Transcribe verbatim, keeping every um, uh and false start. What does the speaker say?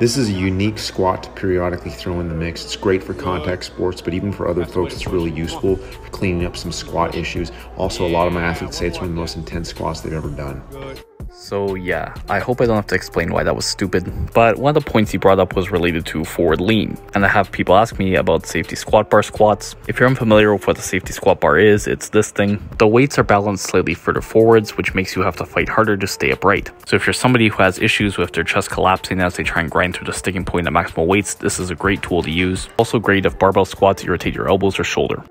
This is a unique squat to periodically throw in the mix. It's great for contact sports, but even for other folks, it's really useful for cleaning up some squat issues. Also, a lot of my athletes say it's one of the most intense squats they've ever done. So yeah, I hope I don't have to explain why that was stupid, but one of the points he brought up was related to forward lean, and I have people ask me about safety squat bar squats. If you're unfamiliar with what the safety squat bar is, it's this thing. The weights are balanced slightly further forwards, which makes you have to fight harder to stay upright. So if you're somebody who has issues with their chest collapsing as they try and grind through the sticking point at maximal weights, this is a great tool to use. Also great if barbell squats irritate your elbows or shoulder.